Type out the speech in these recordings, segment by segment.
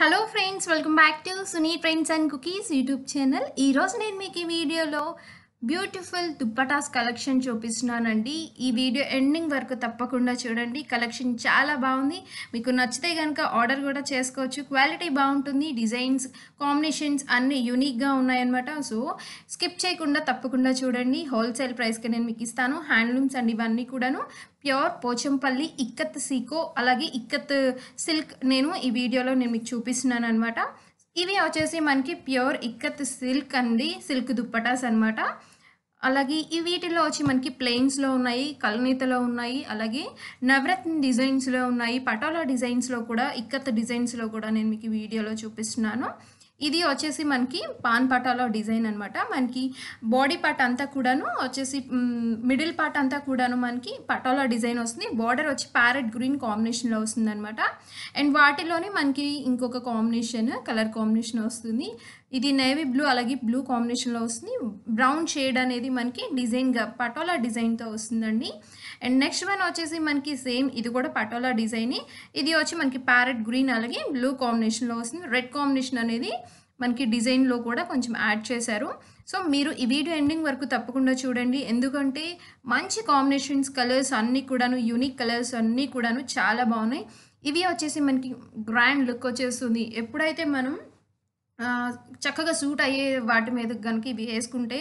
Hello friends, welcome back to Suni Trends and Cookies YouTube channel. Ee roju nenu meeku video lo beautiful duppatas collection చూపిస్తున్నానండి. ఈ video ending వరకు తప్పకుండా చూడండి. Collection చాలా బాగుంది. మీకు నచ్చితే గనుక ఆర్డర్ కూడా చేసుకోవచ్చు. క్వాలిటీ బాగుంటుంది. డిజైన్స్, కాంబినేషన్స్ అన్ని యూనిక్ గా ఉన్నాయి అన్నమాట. సో స్కిప్ చేయకుండా తప్పకుండా చూడండి. హోల్సేల్ ప్రైస్ కి నేను మీకు ఇస్తాను. హ్యాండ్లూమ్స్ అండి ఇవన్నీ కూడాను. ప్యూర్ పోచంపల్లి ఇక్కత్ సికో అలాగే ఇక్కత్ సిల్క్ నేను ఈ వీడియోలో నేను మీకు చూపిస్తున్నాను అన్నమాట. ఇవి వచ్చేసి మనకి ప్యూర్ ఇక్కత్ సిల్క్ అండి, సిల్క్ దుప్పటాస్ అన్నమాట. అలాగే ఈ వీటిలో వచ్చి మనకి ప్లెయిన్స్లో ఉన్నాయి, కలనీతలో ఉన్నాయి, అలాగే నవరత్న డిజైన్స్లో ఉన్నాయి, పటోలా డిజైన్స్లో కూడా, ఇక్కత్ డిజైన్స్లో కూడా నేను మీకు వీడియోలో చూపిస్తున్నాను. ఇది వచ్చేసి మనకి పాన్ పటాలో డిజైన్ అనమాట. మనకి బాడీ పార్ట్ అంతా కూడాను వచ్చేసి మిడిల్ పార్ట్ అంతా కూడాను మనకి పటాలో డిజైన్ వస్తుంది. బార్డర్ వచ్చి ప్యారెట్ గ్రీన్ కాంబినేషన్లో వస్తుంది అనమాట. అండ్ వాటిలోనే మనకి ఇంకొక కాంబినేషన్ కలర్ కాంబినేషన్ వస్తుంది. ఇది నేవీ బ్లూ అలాగే బ్లూ కాంబినేషన్లో వస్తుంది. బ్రౌన్ షేడ్ అనేది మనకి డిజైన్గా పటోలా డిజైన్తో వస్తుందండి. అండ్ నెక్స్ట్ వన్ వచ్చేసి మనకి సేమ్ ఇది కూడా పటోలా డిజైనే. ఇది వచ్చి మనకి ప్యారెట్ గ్రీన్ అలాగే బ్లూ కాంబినేషన్లో వస్తుంది. రెడ్ కాంబినేషన్ అనేది మనకి డిజైన్లో కూడా కొంచెం యాడ్ చేశారు. సో మీరు ఈ వీడియో ఎండింగ్ వరకు తప్పకుండా చూడండి. ఎందుకంటే మంచి కాంబినేషన్స్, కలర్స్ అన్నీ కూడాను, యూనిక్ కలర్స్ అన్నీ కూడాను చాలా బాగున్నాయి. ఇవి వచ్చేసి మనకి గ్రాండ్ లుక్ వచ్చేస్తుంది. ఎప్పుడైతే మనం చక్కగా సూట్ అయ్యే వాటి మీద కనుక ఇవి వేసుకుంటే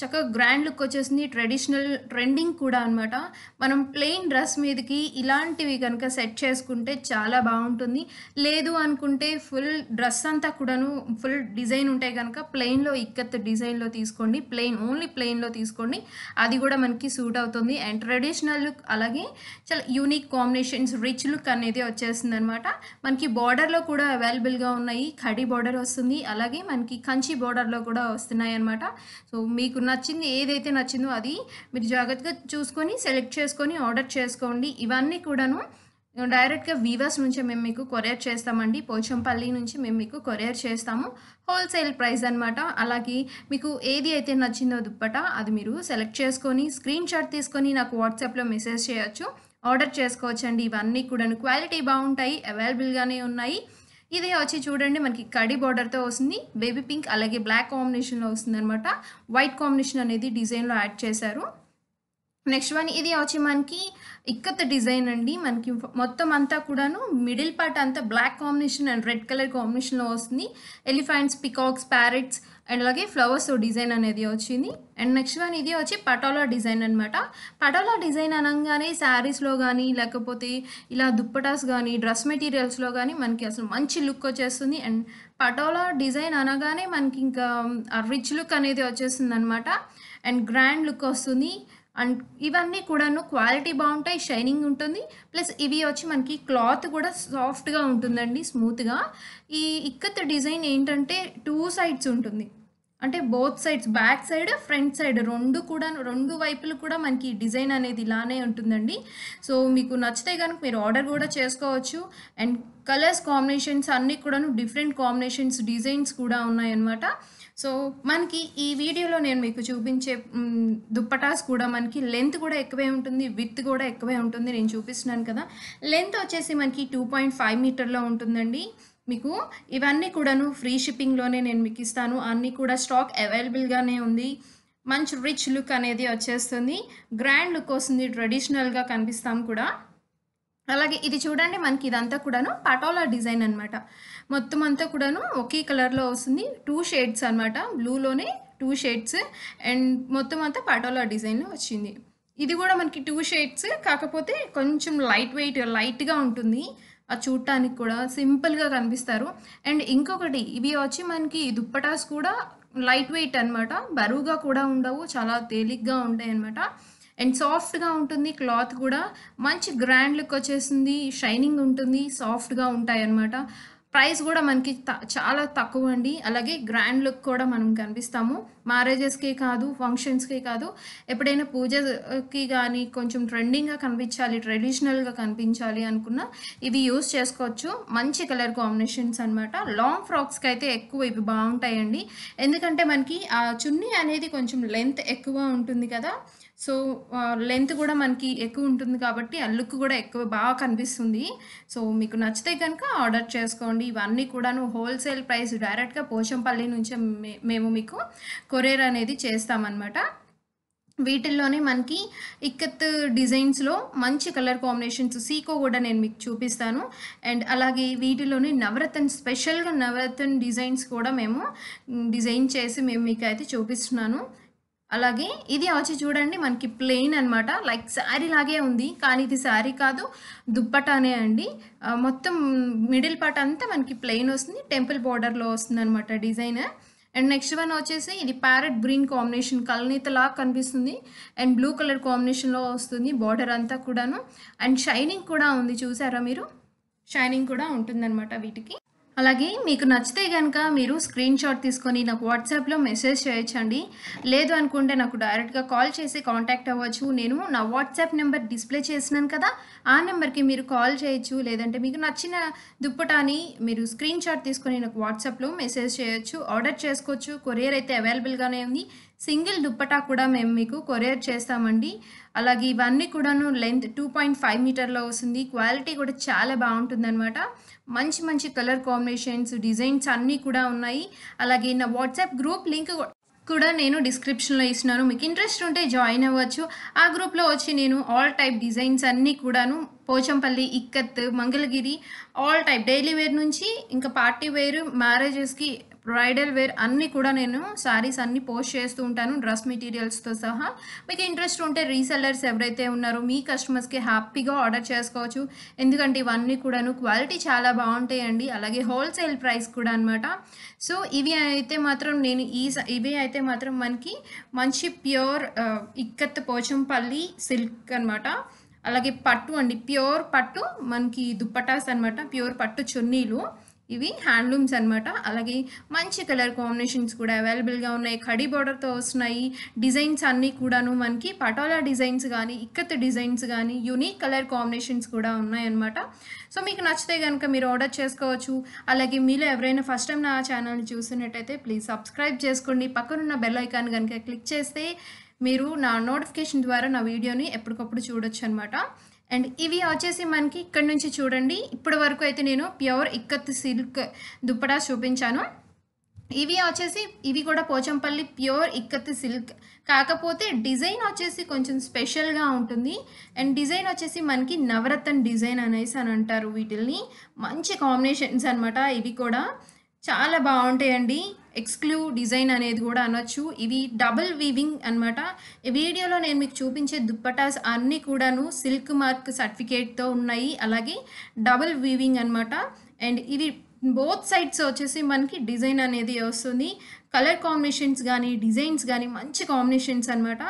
చక్కగా గ్రాండ్ లుక్ వచ్చేసింది. ట్రెడిషనల్ ట్రెండింగ్ కూడా అనమాట. మనం ప్లెయిన్ డ్రెస్ మీదకి ఇలాంటివి కనుక సెట్ చేసుకుంటే చాలా బాగుంటుంది. లేదు అనుకుంటే ఫుల్ డ్రెస్ అంతా కూడాను ఫుల్ డిజైన్ ఉంటాయి కనుక ప్లెయిన్లో ఇక్కత్ డిజైన్లో తీసుకోండి. ప్లెయిన్ ఓన్లీ ప్లెయిన్లో తీసుకోండి, అది కూడా మనకి సూట్ అవుతుంది. అండ్ ట్రెడిషనల్ లుక్ అలాగే చాలా యూనిక్ కాంబినేషన్స్, రిచ్ లుక్ అనేది వచ్చేసింది అనమాట. మనకి బార్డర్లో కూడా అవైలబుల్గా ఉన్నాయి. ఖడీ బార్డర్ వస్తుంది, అలాగే మనకి కంచి బార్డర్లో కూడా వస్తున్నాయి అనమాట. సో మీకు నచ్చింది ఏదైతే నచ్చిందో అది మీరు జాగ్రత్తగా చూసుకొని సెలెక్ట్ చేసుకొని ఆర్డర్ చేసుకోండి. ఇవన్నీ కూడాను డైరెక్ట్గా వీవర్స్ నుంచి మేము మీకు కొరియర్ చేస్తామండి. పోచంపల్లి నుంచి మేము మీకు కొరియర్ చేస్తాము. హోల్సేల్ ప్రైస్ అనమాట. అలాగే మీకు ఏది అయితే నచ్చిందో దుప్పట అది మీరు సెలెక్ట్ చేసుకొని స్క్రీన్ షాట్ తీసుకొని నాకు వాట్సాప్లో మెసేజ్ చేయొచ్చు, ఆర్డర్ చేసుకోవచ్చండి. ఇవన్నీ కూడాను క్వాలిటీ బాగుంటాయి, అవైలబుల్గానే ఉన్నాయి. ఇది వచ్చి చూడండి మనకి కడి బార్డర్తో వస్తుంది. బేబీ పింక్ అలాగే బ్లాక్ కాంబినేషన్లో వస్తుంది అనమాట. వైట్ కాంబినేషన్ అనేది డిజైన్లో యాడ్ చేశారు. నెక్స్ట్ వన్ ఇది వచ్చి మనకి ఇక్కత్ డిజైన్ అండి. మనకి మొత్తం అంతా కూడాను మిడిల్ పార్ట్ అంతా black combination and red colour కాంబినేషన్లో వస్తుంది. ఎలిఫెంట్స్, పికాక్స్, ప్యారెట్స్ అండ్ అలాగే ఫ్లవర్స్ డిజైన్ అనేది వచ్చింది. అండ్ నెక్స్ట్ వన్ ఇది వచ్చి పటోలా డిజైన్ అనమాట. పటోలా డిజైన్ అనగానే శారీస్లో కానీ లేకపోతే ఇలా దుప్పటాస్ కానీ డ్రెస్ మెటీరియల్స్లో కానీ మనకి అసలు మంచి లుక్ వచ్చేస్తుంది. అండ్ పటోలా డిజైన్ అనగానే మనకి ఇంకా రిచ్ లుక్ అనేది వచ్చేస్తుంది అనమాట. అండ్ గ్రాండ్ లుక్ వస్తుంది. అండ్ ఇవన్నీ కూడాను క్వాలిటీ బాగుంటాయి, షైనింగ్ ఉంటుంది. ప్లస్ ఇవి వచ్చి మనకి క్లాత్ కూడా సాఫ్ట్గా ఉంటుందండి, స్మూత్గా. ఈ ఇక్కత్ డిజైన్ ఏంటంటే 2 sides ఉంటుంది. అంటే both sides, back side front side రెండు కూడా, రెండు వైపులు కూడా మనకి డిజైన్ అనేది ఇలానే ఉంటుందండి. సో మీకు నచ్చితే కనుక మీరు ఆర్డర్ కూడా చేసుకోవచ్చు. అండ్ కలర్స్ కాంబినేషన్స్ అన్నీ కూడాను డిఫరెంట్ కాంబినేషన్స్, డిజైన్స్ కూడా ఉన్నాయన్నమాట. సో మనకి ఈ వీడియోలో నేను మీకు చూపించే దుప్పటాస్ కూడా మనకి లెంత్ కూడా ఎక్కువే ఉంటుంది, విత్ కూడా ఎక్కువే ఉంటుంది. నేను చూపిస్తున్నాను కదా, లెంత్ వచ్చేసి మనకి 2.5 మీటర్లో ఉంటుందండి. మీకు ఇవన్నీ కూడాను ఫ్రీ షిప్పింగ్లోనే నేను మీకు ఇస్తాను. అన్నీ కూడా స్టాక్ అవైలబుల్గానే ఉంది. మంచి రిచ్ లుక్ అనేది వచ్చేస్తుంది, గ్రాండ్ లుక్ వస్తుంది, ట్రెడిషనల్గా కనిపిస్తాం కూడా. అలాగే ఇది చూడండి మనకి ఇదంతా కూడాను పటోలా డిజైన్ అనమాట. మొత్తం అంతా కూడాను ఒకే కలర్లో వస్తుంది. 2 shades అనమాట, బ్లూలోనే 2 shades. అండ్ మొత్తం అంతా పటోలా డిజైన్ వచ్చింది. ఇది కూడా మనకి 2 shades, కాకపోతే కొంచెం లైట్గా ఉంటుంది. అది చూడటానికి కూడా సింపుల్గా కనిపిస్తారు. అండ్ ఇంకొకటి, ఇవి వచ్చి మనకి దుప్పటాస్ కూడా లైట్ వెయిట్ అనమాట. బరువుగా కూడా ఉండవు, చాలా తేలిగ్గా ఉంటాయి అనమాట. అండ్ సాఫ్ట్గా ఉంటుంది క్లాత్ కూడా. మంచి గ్రాండ్ లుక్ వచ్చేసింది, షైనింగ్ ఉంటుంది, సాఫ్ట్గా ఉంటాయి అనమాట. ప్రైస్ కూడా మనకి చాలా తక్కువ అండి. అలాగే గ్రాండ్ లుక్ కూడా మనం కనిపిస్తాము. మ్యారేజెస్కే కాదు, ఫంక్షన్స్కే కాదు, ఎప్పుడైనా పూజకి కానీ కొంచెం ట్రెండింగ్గా కనిపించాలి, ట్రెడిషనల్గా కనిపించాలి అనుకున్నా ఇవి యూస్ చేసుకోవచ్చు. మంచి కలర్ కాంబినేషన్స్ అనమాట. లాంగ్ ఫ్రాక్స్కి అయితే ఎక్కువ ఇవి బాగుంటాయండి. ఎందుకంటే మనకి ఆ చున్నీ అనేది కొంచెం లెంత్ ఎక్కువ ఉంటుంది కదా. So length kuda manki ekku untundi kabatti a look kuda ekku baa kanipistundi. So meeku nachite ganka order cheskondi. Ivanni kuda nu wholesale price direct ga Pochampally nunchi memu meeku courier anedi chestam anamata. వీటిల్లోనే మనకి ikat designs లో మంచి colour combinations Seeko కూడా నేను మీకు చూపిస్తాను and అలాగే వీటిల్లోనే నవరత్న special గా నవరత్న designs కూడా మేము డిజైన్ చేసి మేము మీకు అయితే చూపిస్తున్నాను అలాగే ఇది వచ్చి చూడండి మనకి ప్లెయిన్ అన్నమాట లైక్ సారీ లాగే ఉంది కానీ ఇది సారీ కాదు దుప్పటానే అండి మొత్తం మిడిల్ పార్ట్ అంతా మనకి ప్లెయిన్ వస్తుంది టెంపుల్ బోర్డర్ లో వస్తుంది అన్నమాట డిజైన్ And next one వచ్చేసి ఇది parrot green combination కల్నీతలా కనిపిస్తుంది and blue color combination లో వస్తుంది border అంతా కూడాను and shining కూడా ఉంది చూసారా మీరు shining కూడా ఉంటుందన్నమాట వీటికి అలాగే మీకు నచ్చితే గనుక మీరు స్క్రీన్ షాట్ తీసుకొని నాకు వాట్సాప్ లో మెసేజ్ చేయొచ్చుండి లేదు అనుకుంటే నాకు డైరెక్ట్ గా కాల్ చేసి కాంటాక్ట్ అవ్వచ్చు నేను నా వాట్సాప్ నంబర్ డిస్ప్లే చేస్తున్నాను కదా ఆ నంబర్ కి మీరు కాల్ చేయొచ్చు లేదంటే మీకు నచ్చిన దుప్పటాని మీరు స్క్రీన్ షాట్ తీసుకొని నాకు వాట్సాప్ లో మెసేజ్ చేయొచ్చు ఆర్డర్ చేసుకోవచ్చు కొరియర్ అయితే అవైలబుల్ గానే ఉంది సింగిల్ దుప్పటా కూడా మేము మీకు కొరియర్ చేస్తామండి అలాగే ఇవన్నీ కూడాను లెంగ్త్ 2.5 మీటర్ లో వస్తుంది క్వాలిటీ కూడా చాలా బాగుంటుందన్నమాట మంచి మంచి కలర్ కాంబినేషన్స్ డిజైన్స్ అన్నీ కూడా ఉన్నాయి అలాగే నా వాట్సాప్ గ్రూప్ లింక్ కూడా నేను డిస్క్రిప్షన్ లో ఇస్తున్నాను మీకు ఇంట్రెస్ట్ ఉంటే జాయిన్ అవ్వచ్చు ఆ గ్రూప్ లో వచ్చి నేను ఆల్ టైప్ డిజైన్స్ అన్నీ కూడాను Pochampalli ikat Mangalagiri all type daily wear నుంచి ఇంకా పార్టీ వేర్ మ్యారేజెస్ కి bridal wear అన్ని కూడా నేను సారీస్ అన్ని పోస్ట్ చేస్తూ ఉంటాను డ్రెస్ మెటీరియల్స్ తో సహా మీకు ఇంట్రెస్ట్ ఉంటే రీసెల్లర్స్ ఎవరైతే ఉన్నారో మీ కస్టమర్స్ కి హ్యాపీగా ఆర్డర్ చేసుకోవచ్చు ఎందుకంటే ఇవన్నీ కూడాను క్వాలిటీ చాలా బాగుంటాయండి అలాగే హోల్సేల్ ప్రైస్ కూడా అన్నమాట సో ఇవి అయితే మాత్రం నేను ఇవి అయితే మాత్రం మనకి మంచి ప్యూర్ ఇక్కత్ పోచంపల్లి సిల్క్ అన్నమాట అలాగే పట్టు అండి ప్యూర్ పట్టు మనకి దుప్పటాస్ అన్నమాట ప్యూర్ పట్టు చున్నీలు ఇవి హ్యాండ్లూమ్స్ అన్నమాట అలాగే మంచి కలర్ కాంబినేషన్స్ కూడా అవైలబుల్ గా ఉన్నాయి ఖడీ బోర్డర్ తో వస్తున్నాయి డిజైన్స్ అన్ని కూడాను మనకి పటోలా డిజైన్స్ గాని ఇక్కత్ డిజైన్స్ గాని యూనిక్ కలర్ కాంబినేషన్స్ కూడా ఉన్నాయి అన్నమాట సో మీకు నచ్చితే గనుక మీరు ఆర్డర్ చేసుకోవచ్చు అలాగే మీలో ఎవరైనా ఫస్ట్ టైం నా ఛానల్ చూస్తున్నట్టయితే ప్లీజ్ సబ్స్క్రైబ్ చేసుకోండి పక్కన ఉన్న బెల్ ఐకాన్ గనుక క్లిక్ చేస్తే మీరు నా నోటిఫికేషన్ ద్వారా నా వీడియోని ఎప్పటికప్పుడు చూడొచ్చు అన్నమాట అండ్ ఇవి వచ్చేసి మనకి ఇక్కడ నుంచి చూడండి ఇప్పటి వరకు అయితే నేను ప్యూర్ ఇక్కత్ సిల్క్ దుప్పటా చూపించాను ఇవి వచ్చేసి ఇవి కూడా పోచంపల్లి ప్యూర్ ఇక్కత్ సిల్క్ కాకపోతే డిజైన్ వచ్చేసి కొంచెం స్పెషల్ గా ఉంటుంది అండ్ డిజైన్ వచ్చేసి మనకి నవరత్న డిజైన్ అనేసి అని అంటారు వీటిల్ని మంచి కాంబినేషన్స్ అన్నమాట ఇవి కూడా చాలా బాగుంటాయండి ఎక్స్క్లూవ్ డిజైన్ అనేది కూడా అనొచ్చు ఇవి డబుల్ వీవింగ్ అన్నమాట ఈ వీడియోలో నేను మీకు చూపించే దుప్పటాస్ అన్ని కూడాను సిల్క్ మార్క్ సర్టిఫికేట్ తో ఉన్నాయి అలాగే డబుల్ వీవింగ్ అన్నమాట అండ్ ఇవి బోత్ సైడ్స్ వచ్చేసి మనకి డిజైన్ అనేది వస్తుంది కలర్ కాంబినేషన్స్ గాని డిజైన్స్ గాని మంచి కాంబినేషన్స్ అన్నమాట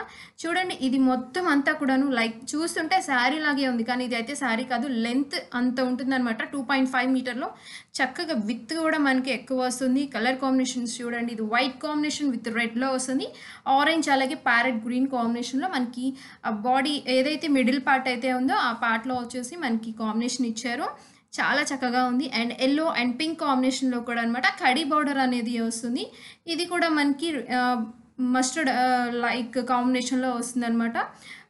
చూడండి ఇది మొత్తం అంతా కూడాను లైక్ చూస్తుంటే సారీ లాగే ఉంది కానీ ఇది అయితే సారీ కాదు లెంత్ అంత ఉంటుందన్నమాట 2.5 మీటర్ లో చక్కగా విత్ కూడా మనకి ఎక్కువ వస్తుంది కలర్ కాంబినేషన్స్ చూడండి ఇది వైట్ కాంబినేషన్ విత్ రెడ్ లో వస్తుంది ఆరెంజ్ అలాగే ప్యారెట్ గ్రీన్ కాంబినేషన్ లో మనకి ఆ బాడీ ఏదైతే మిడిల్ పార్ట్ అయితే ఉందో ఆ పార్ట్ లో వచ్చేసి మనకి కాంబినేషన్ ఇచ్చారు చాలా చక్కగా ఉంది and yellow and pink combination లో కూడా అన్నమాట కడి బోర్డర్ అనేది వస్తుంది ఇది కూడా మనకి మస్టర్డ్ లైక్ కాంబినేషన్ లో వస్తుంది అన్నమాట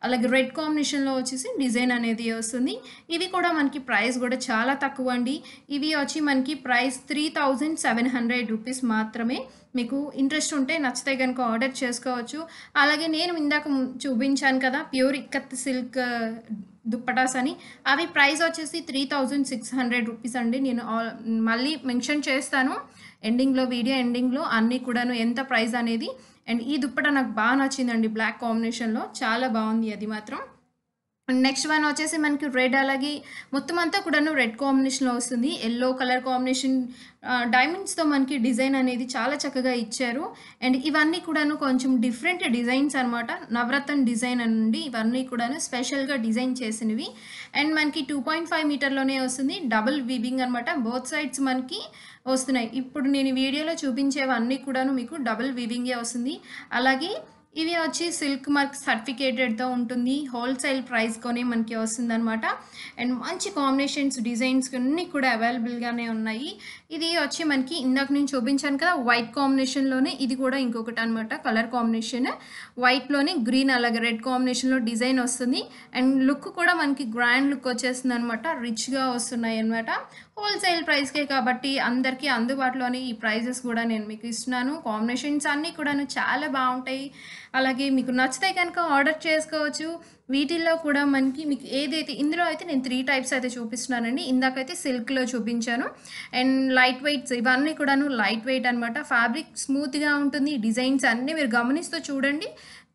అలాగే రెడ్ కాంబినేషన్ లో వచ్చేసి డిజైన్ అనేది వస్తుంది ఇవి కూడా మనకి ప్రైస్ కూడా చాలా తక్కువ అండి ఇవి వచ్చి మనకి ప్రైస్ 3700 రూపీస్ మాత్రమే మీకు ఇంట్రెస్ట్ ఉంటే నచ్చితే గనుక ఆర్డర్ చేసుకోవచ్చు అలాగే నేను ఇందాక చూపించాను కదా ప్యూర్ ఇక్కత్ సిల్క్ దుప్పటాస్ అని అవి ప్రైస్ వచ్చేసి 3600 రూపీస్ అండి నేను మళ్ళీ మెన్షన్ చేస్తాను ఎండింగ్లో వీడియో ఎండింగ్లో అన్నీ కూడాను ఎంత ప్రైస్ అనేది అండ్ ఈ దుప్పట నాకు బాగా నచ్చిందండి బ్లాక్ కాంబినేషన్లో చాలా బాగుంది అది మాత్రం నెక్స్ట్ వన్ వచ్చేసి మనకి రెడ్ అలాగే మొత్తం అంతా కూడాను రెడ్ కాంబినేషన్లో వస్తుంది ఎల్లో కలర్ కాంబినేషన్ డైమండ్స్తో మనకి డిజైన్ అనేది చాలా చక్కగా ఇచ్చారు అండ్ ఇవన్నీ కూడాను కొంచెం డిఫరెంట్ డిజైన్స్ అన్నమాట నవరత్న డిజైన్ అనండి ఇవన్నీ కూడాను స్పెషల్గా డిజైన్ చేసినవి అండ్ మనకి 2.5 మీటర్లోనే వస్తుంది డబుల్ వీవింగ్ అనమాట బోత్ సైడ్స్ మనకి వస్తున్నాయి ఇప్పుడు నేను వీడియోలో చూపించేవన్నీ కూడాను మీకు డబుల్ వీవింగే వస్తుంది అలాగే ఇది వచ్చి సిల్క్ మార్క్ సర్టిఫికేటెడ్తో ఉంటుంది, హోల్సేల్ ప్రైస్ కొని మనకి వస్తుంది అనమాట. అండ్ మంచి కాంబినేషన్స్ డిజైన్స్ అన్నీ కూడా అవైలబుల్గానే ఉన్నాయి. ఇది వచ్చి మనకి ఇందాక నేను చూపించాను కదా వైట్ కాంబినేషన్లోనే, ఇది కూడా ఇంకొకటి అనమాట. కలర్ కాంబినేషన్ వైట్లోని గ్రీన్ అలాగే రెడ్ కాంబినేషన్లో డిజైన్ వస్తుంది. అండ్ లుక్ కూడా మనకి గ్రాండ్ లుక్ వచ్చేస్తుంది అనమాట, రిచ్గా వస్తున్నాయి అనమాట. హోల్సేల్ ప్రైస్కే కాబట్టి అందరికీ అందుబాటులోనే ఈ ప్రైజెస్ కూడా నేను మీకు ఇస్తున్నాను. కాంబినేషన్స్ అన్నీ కూడా చాలా బాగుంటాయి. అలాగే మీకు నచ్చితే కనుక ఆర్డర్ చేసుకోవచ్చు. వీటిల్లో కూడా మనకి మీకు ఏదైతే ఇందులో అయితే నేను 3 టైప్స్ అయితే చూపిస్తున్నానండి. ఇందాకైతే సిల్క్లో చూపించాను. అండ్ లైట్ వెయిట్స్ ఇవన్నీ కూడాను లైట్ వెయిట్ అనమాట. ఫ్యాబ్రిక్ స్మూత్గా ఉంటుంది. డిజైన్స్ అన్నీ మీరు గమనిస్తూ చూడండి.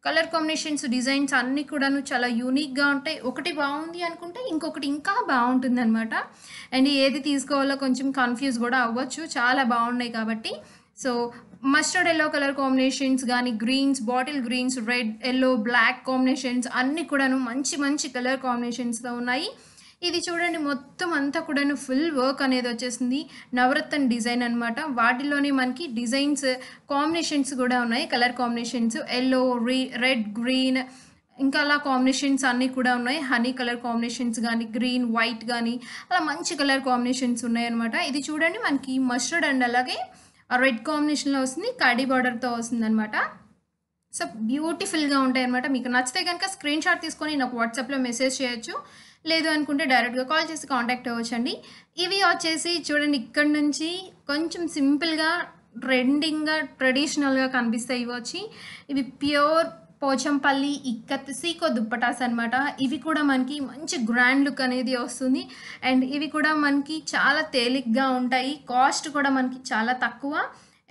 కలర్ కాంబినేషన్స్ డిజైన్స్ అన్నీ కూడాను చాలా యూనిక్గా ఉంటాయి. ఒకటి బాగుంది అనుకుంటే ఇంకొకటి ఇంకా బాగుంటుంది అనమాట. అండ్ ఏది తీసుకోవాలో కొంచెం కన్ఫ్యూజ్ కూడా అవ్వచ్చు, చాలా బాగున్నాయి కాబట్టి. So mustard yellow colour combinations కానీ, greens, bottle greens, red, yellow, black combinations అన్నీ కూడాను మంచి మంచి కలర్ కాంబినేషన్స్తో ఉన్నాయి. ఇది చూడండి, మొత్తం అంతా కూడాను ఫుల్ వర్క్ అనేది వచ్చేసింది. నవరత్న డిజైన్ అనమాట. వాటిలోనే మనకి డిజైన్స్ కాంబినేషన్స్ కూడా ఉన్నాయి. Colour combinations yellow, red, green, ఇంకా అలా కాంబినేషన్స్ అన్నీ కూడా ఉన్నాయి. హనీ కలర్ కాంబినేషన్స్ కానీ, గ్రీన్, వైట్ కానీ అలా మంచి కలర్ కాంబినేషన్స్ ఉన్నాయన్నమాట. ఇది చూడండి, మనకి మస్టర్డ్ అండ్ అలాగే రెడ్ కాంబినేషన్లో వస్తుంది. కడీ బార్డర్తో వస్తుంది అనమాట. సో బ్యూటిఫుల్గా ఉంటాయి అనమాట. మీకు నచ్చితే కనుక స్క్రీన్ షాట్ తీసుకొని నాకు వాట్సాప్లో మెసేజ్ చేయొచ్చు, లేదు అనుకుంటే డైరెక్ట్గా కాల్ చేసి కాంటాక్ట్ అవ్వచ్చండి. ఇవి వచ్చేసి చూడండి, ఇక్కడ నుంచి కొంచెం సింపుల్గా ట్రెండింగ్గా ట్రెడిషనల్గా కనిపిస్తాయి. ఇవి వచ్చి ఇవి ప్యూర్ పోచంపల్లి ఇక్కత్ సీకో దుప్పటాస్ అనమాట. ఇవి కూడా మనకి మంచి గ్రాండ్ లుక్ అనేది వస్తుంది. అండ్ ఇవి కూడా మనకి చాలా తేలిగ్గా ఉంటాయి. కాస్ట్ కూడా మనకి చాలా తక్కువ.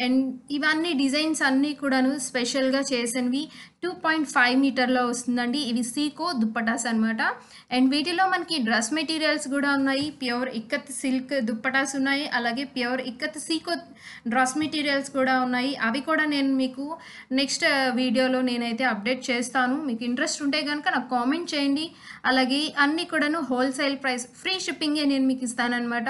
అండ్ ఇవన్నీ డిజైన్స్ అన్నీ కూడాను స్పెషల్గా చేసినవి. 2.5 మీటర్లో వస్తుందండి. ఇవి సీకో దుప్పటాస్ అనమాట. అండ్ వీటిలో మనకి డ్రెస్ మెటీరియల్స్ కూడా ఉన్నాయి. ప్యూర్ ఇక్కత్ సిల్క్ దుప్పటాస్ ఉన్నాయి, అలాగే ప్యూర్ ఇక్కత్ సీకో డ్రెస్ మెటీరియల్స్ కూడా ఉన్నాయి. అవి కూడా నేను మీకు నెక్స్ట్ వీడియోలో నేనైతే అప్డేట్ చేస్తాను. మీకు ఇంట్రెస్ట్ ఉంటే కనుక నాకు కామెంట్ చేయండి. అలాగే అన్నీ కూడాను హోల్సేల్ ప్రైస్, ఫ్రీ షిప్పింగే నేను మీకు ఇస్తానన్నమాట.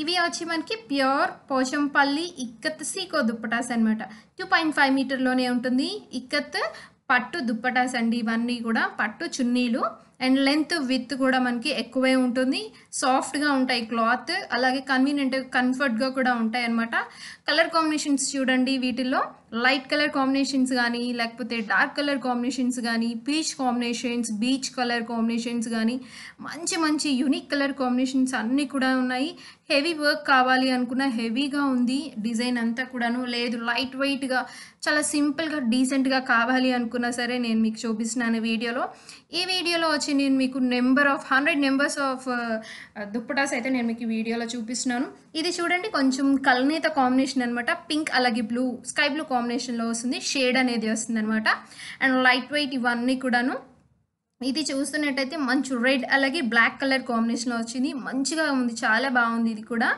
ఇవి వచ్చి మనకి ప్యూర్ పోచంపల్లి ఇక్కత్ సీకో దుప్పటాస్ అనమాట. 2.5 మీటర్లోనే ఉంటుంది. ఇక్కత్ పట్టు దుప్పటాస్ అండి ఇవన్నీ కూడా, పట్టు చున్నీలు. అండ్ లెంత్ విత్ కూడా మనకి ఎక్కువే ఉంటుంది. సాఫ్ట్గా ఉంటాయి క్లాత్, అలాగే కన్వీనియంట్ కంఫర్ట్గా కూడా ఉంటాయి అనమాట. కలర్ కాంబినేషన్స్ చూడండి, వీటిల్లో లైట్ కలర్ కాంబినేషన్స్ కానీ, లేకపోతే డార్క్ కలర్ కాంబినేషన్స్ కానీ, peach combinations, beach colour combinations కానీ మంచి మంచి యూనిక్ కలర్ కాంబినేషన్స్ అన్నీ కూడా ఉన్నాయి. హెవీ వర్క్ కావాలి అనుకున్న హెవీగా ఉంది డిజైన్ అంతా కూడాను, లేదు లైట్ వెయిట్గా చాలా సింపుల్గా డీసెంట్గా కావాలి అనుకున్నా సరే నేను మీకు చూపిస్తున్నాను వీడియోలో. ఈ వీడియోలో వచ్చి నేను మీకు హండ్రెడ్ నెంబర్స్ ఆఫ్ దుప్పటాస్ అయితే నేను మీకు వీడియోలో చూపిస్తున్నాను. ఇది చూడండి, కొంచెం కలనేత కాంబినేషన్ అనమాట. పింక్ అలాగే బ్లూ, స్కై బ్లూ కాంబినేషన్లో వస్తుంది. షేడ్ అనేది వస్తుంది అనమాట. అండ్ లైట్ వెయిట్ ఇవన్నీ కూడాను. ఇది చూస్తున్నట్టయితే మంచి రెడ్ అలాగే బ్లాక్ కలర్ కాంబినేషన్లో వచ్చింది. మంచిగా ఉంది, చాలా బాగుంది ఇది కూడా.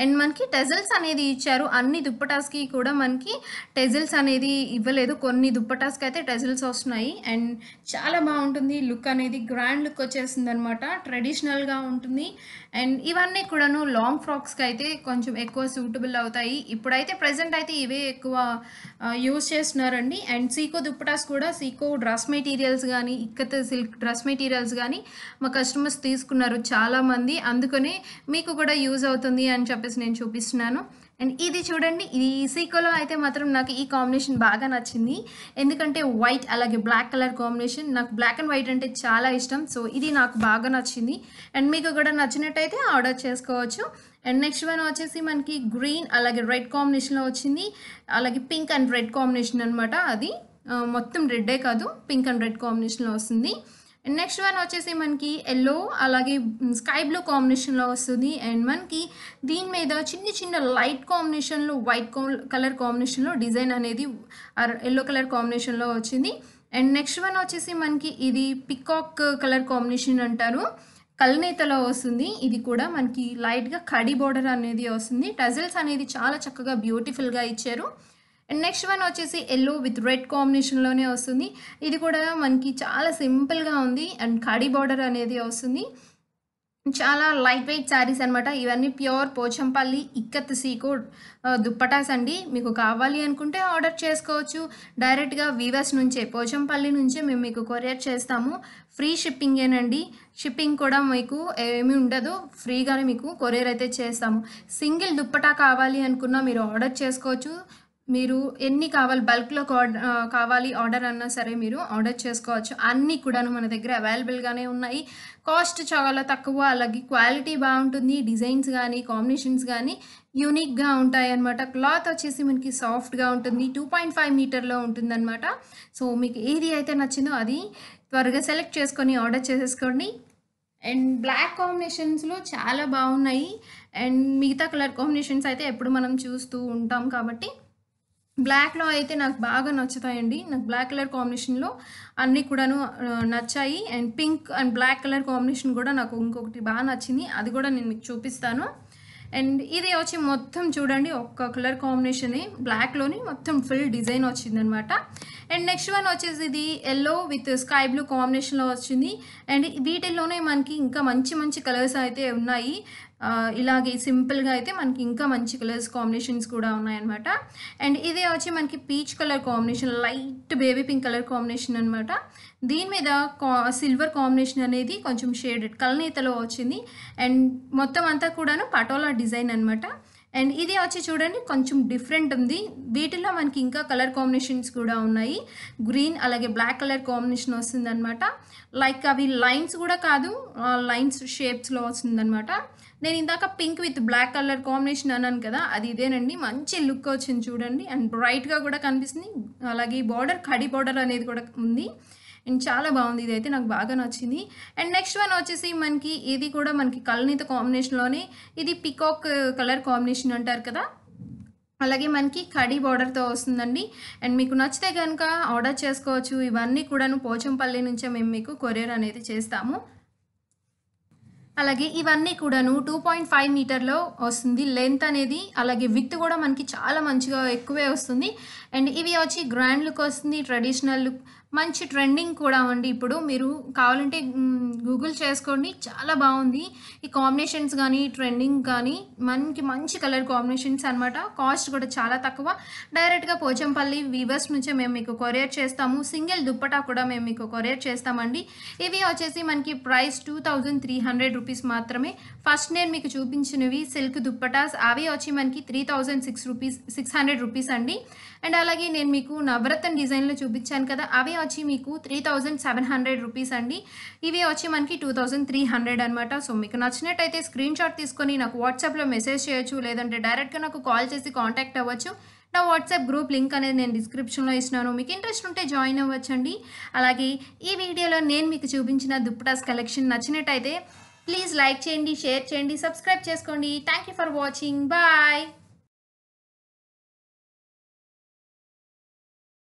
అండ్ మనకి టెజల్స్ అనేది ఇచ్చారు. అన్ని దుప్పటాస్కి కూడా మనకి టెజల్స్ అనేది ఇవ్వలేదు. కొన్ని దుప్పటాస్కి అయితే టెజల్స్ వస్తున్నాయి. అండ్ చాలా బాగుంటుంది లుక్ అనేది, గ్రాండ్ లుక్ వచ్చేసింది అనమాట. ట్రెడిషనల్గా ఉంటుంది. అండ్ ఇవన్నీ కూడాను లాంగ్ ఫ్రాక్స్కి అయితే కొంచెం ఎక్కువ సూటబుల్ అవుతాయి. ఇప్పుడైతే ప్రజెంట్ అయితే ఇవే ఎక్కువ యూజ్ చేస్తున్నారండి. అండ్ సీకో దుప్పటాస్ కూడా, సీకో డ్రెస్ మెటీరియల్స్ కానీ, ఇక్కత్ సిల్క్ డ్రెస్ మెటీరియల్స్ కానీ మా కస్టమర్స్ తీసుకున్నారు చాలామంది, అందుకనే మీకు కూడా యూజ్ అవుతుంది అని చెప్పేసి నేను చూపిస్తున్నాను. అండ్ ఇది చూడండి, ఈ సీకోలో అయితే మాత్రం నాకు ఈ కాంబినేషన్ బాగా నచ్చింది. ఎందుకంటే వైట్ అలాగే బ్లాక్ కలర్ కాంబినేషన్, నాకు బ్లాక్ అండ్ వైట్ అంటే చాలా ఇష్టం. సో ఇది నాకు బాగా నచ్చింది. అండ్ మీకు కూడా నచ్చినట్టయితే ఆర్డర్ చేసుకోవచ్చు. అండ్ నెక్స్ట్ వన్ వచ్చేసి మనకి గ్రీన్ అలాగే రెడ్ కాంబినేషన్లో వచ్చింది. అలాగే పింక్ అండ్ రెడ్ కాంబినేషన్ అనమాట. అది మొత్తం రెడ్డే కాదు, పింక్ అండ్ రెడ్ కాంబినేషన్లో వస్తుంది. నెక్స్ట్ వన్ వచ్చేసి మనకి ఎల్లో అలాగే స్కై బ్లూ కాంబినేషన్లో వస్తుంది. అండ్ మనకి దీని మీద చిన్న చిన్న లైట్ కాంబినేషన్లో వైట్ కలర్ కాంబినేషన్లో డిజైన్ అనేది ఎల్లో కలర్ కాంబినేషన్లో వచ్చింది. అండ్ నెక్స్ట్ వన్ వచ్చేసి మనకి ఇది పికాక్ కలర్ కాంబినేషన్ అంటారు, కల్నేతలో వస్తుంది. ఇది కూడా మనకి లైట్గా కడి బోర్డర్ అనేది వస్తుంది. టజల్స్ అనేది చాలా చక్కగా బ్యూటిఫుల్గా ఇచ్చారు. అండ్ నెక్స్ట్ వన్ వచ్చేసి ఎల్లో విత్ రెడ్ కాంబినేషన్లోనే వస్తుంది. ఇది కూడా మనకి చాలా సింపుల్గా ఉంది. అండ్ కడీ బార్డర్ అనేది వస్తుంది. చాలా లైట్ వెయిట్ సారీస్ అన్నమాట. ఇవన్నీ ప్యూర్ పోచంపల్లి ఇక్కత్ సీకో దుప్పటాస్ అండి. మీకు కావాలి అనుకుంటే ఆర్డర్ చేసుకోవచ్చు డైరెక్ట్గా వీవర్స్ నుంచే, పోచంపల్లి నుంచే మేము మీకు కొరియర్ చేస్తాము. ఫ్రీ షిప్పింగ్ ఏనండి, షిప్పింగ్ కూడా మీకు ఏమీ ఉండదు, ఫ్రీగానే మీకు కొరియర్ అయితే చేస్తాము. సింగిల్ దుప్పటా కావాలి అనుకున్నా మీరు ఆర్డర్ చేసుకోవచ్చు. మీరు ఎన్ని కావాలి బల్క్లో కావాలి ఆర్డర్ అన్నా సరే మీరు ఆర్డర్ చేసుకోవచ్చు. అన్నీ కూడాను మన దగ్గర అవైలబుల్గానే ఉన్నాయి. కాస్ట్ చాలా తక్కువ, అలాగే క్వాలిటీ బాగుంటుంది. డిజైన్స్ కానీ కాంబినేషన్స్ కానీ యూనిక్గా ఉంటాయి అన్నమాట. క్లాత్ వచ్చేసి మనకి సాఫ్ట్గా ఉంటుంది, 2.5 మీటర్లో ఉంటుందన్నమాట. సో మీకు ఏది అయితే నచ్చిందో అది త్వరగా సెలెక్ట్ చేసుకొని ఆర్డర్ చేసేసుకోండి. అండ్ బ్లాక్ కాంబినేషన్స్లో చాలా బాగున్నాయి. అండ్ మిగతా కలర్ కాంబినేషన్స్ అయితే ఎప్పుడు మనం చూస్తూ ఉంటాం కాబట్టి బ్లాక్లో అయితే నాకు బాగా నచ్చుతాయండి. నాకు బ్లాక్ కలర్ కాంబినేషన్లో అన్నీ కూడాను నచ్చాయి. And pink and black colour combination కూడా నాకు ఇంకొకటి బాగా నచ్చింది, అది కూడా నేను మీకు చూపిస్తాను. అండ్ ఇది వచ్చి మొత్తం చూడండి ఒక్క కలర్ కాంబినేషన్ బ్లాక్లోని మొత్తం ఫుల్ డిజైన్ వచ్చిందనమాట. అండ్ నెక్స్ట్ వన్ వచ్చేసి ఇది ఎల్లో విత్ స్కై బ్లూ కాంబినేషన్లో వచ్చింది. అండ్ వీటిల్లోనే మనకి ఇంకా మంచి మంచి కలర్స్ అయితే ఉన్నాయి. ఇలాగే సింపుల్గా అయితే మనకి ఇంకా మంచి కలర్స్ కాంబినేషన్స్ కూడా ఉన్నాయన్నమాట. అండ్ ఇదే వచ్చి మనకి peach colour combination, light baby pink colour combination అనమాట. దీని మీద సిల్వర్ కాంబినేషన్ అనేది కొంచెం షేడెడ్ కలనేతలో వచ్చింది. అండ్ మొత్తం అంతా కూడాను పటోలా డిజైన్ అనమాట. అండ్ ఇది వచ్చి చూడండి కొంచెం డిఫరెంట్ ఉంది. వీటిలో మనకి ఇంకా కలర్ కాంబినేషన్స్ కూడా ఉన్నాయి. గ్రీన్ అలాగే బ్లాక్ కలర్ కాంబినేషన్ వస్తుందన్నమాట. లైక్ అవి లైన్స్ కూడా కాదు, లైన్స్ షేప్స్లో వస్తుందన్నమాట. నేను ఇందాక pink with black colour combination అన్నాను కదా, అది ఇదేనండి. మంచి లుక్ వచ్చింది చూడండి. అండ్ బ్రైట్గా కూడా కనిపిస్తుంది. అలాగే బార్డర్ కడి బార్డర్ అనేది కూడా ఉంది. అండ్ చాలా బాగుంది, ఇదైతే నాకు బాగా నచ్చింది. అండ్ నెక్స్ట్ వన్ వచ్చేసి మనకి ఇది కూడా మనకి కలనీత కాంబినేషన్లోనే, ఇది పికాక్ కలర్ కాంబినేషన్ అంటారు కదా, అలాగే మనకి కడి బార్డర్తో వస్తుందండి. అండ్ మీకు నచ్చితే కనుక ఆర్డర్ చేసుకోవచ్చు. ఇవన్నీ కూడాను పోచంపల్లి నుంచే మేము మీకు కొరియర్ అనేది చేస్తాము. అలాగే ఇవన్నీ కూడాను 2.5 మీటర్లో వస్తుంది లెంత్ అనేది. అలాగే విత్ కూడా మనకి చాలా మంచిగా ఎక్కువే వస్తుంది. అండ్ ఇవి వచ్చి గ్రాండ్ లుక్ వస్తుంది, ట్రెడిషనల్ లుక్, మంచి ట్రెండింగ్ కూడా ఉంది. ఇప్పుడు మీరు కావాలంటే గూగుల్ చేసుకోండి, చాలా బాగుంది ఈ కాంబినేషన్స్ కానీ ట్రెండింగ్ కానీ. మనకి మంచి కలర్ కాంబినేషన్స్ అనమాట. కాస్ట్ కూడా చాలా తక్కువ. డైరెక్ట్గా పోచంపల్లి వీవర్స్ నుంచే మేము మీకు కొరియర్ చేస్తాము. సింగిల్ దుప్పటా కూడా మేము మీకు కొరియర్ చేస్తామండి. ఇవి వచ్చేసి మనకి ప్రైస్ 2300 రూపీస్ మాత్రమే. ఫస్ట్ నేను మీకు చూపించినవి సిల్క్ దుప్పటాస్, అవి వచ్చి మనకి 3600 రూపీస్ అండి. అండ్ అలాగే నేను మీకు నవరత్న డిజైన్లో చూపించాను కదా, అవి వచ్చి మీకు 3700 రూపీస్ అండి. ఇవి వచ్చి మనకి 2300 అనమాట. సో మీకు నచ్చినట్టయితే స్క్రీన్ షాట్ తీసుకొని నాకు వాట్సాప్లో మెసేజ్ చేయొచ్చు, లేదంటే డైరెక్ట్గా నాకు కాల్ చేసి కాంటాక్ట్ అవ్వచ్చు. నా వాట్సాప్ గ్రూప్ లింక్ అనేది నేను డిస్క్రిప్షన్లో ఇస్తున్నాను, మీకు ఇంట్రెస్ట్ ఉంటే జాయిన్ అవ్వచ్చండి. అలాగే ఈ వీడియోలో నేను మీకు చూపించిన దుప్పటాస్ కలెక్షన్ నచ్చినట్టయితే ప్లీజ్ లైక్ చేయండి, షేర్ చేయండి, సబ్స్క్రైబ్ చేసుకోండి. Thank you for watching. Bye.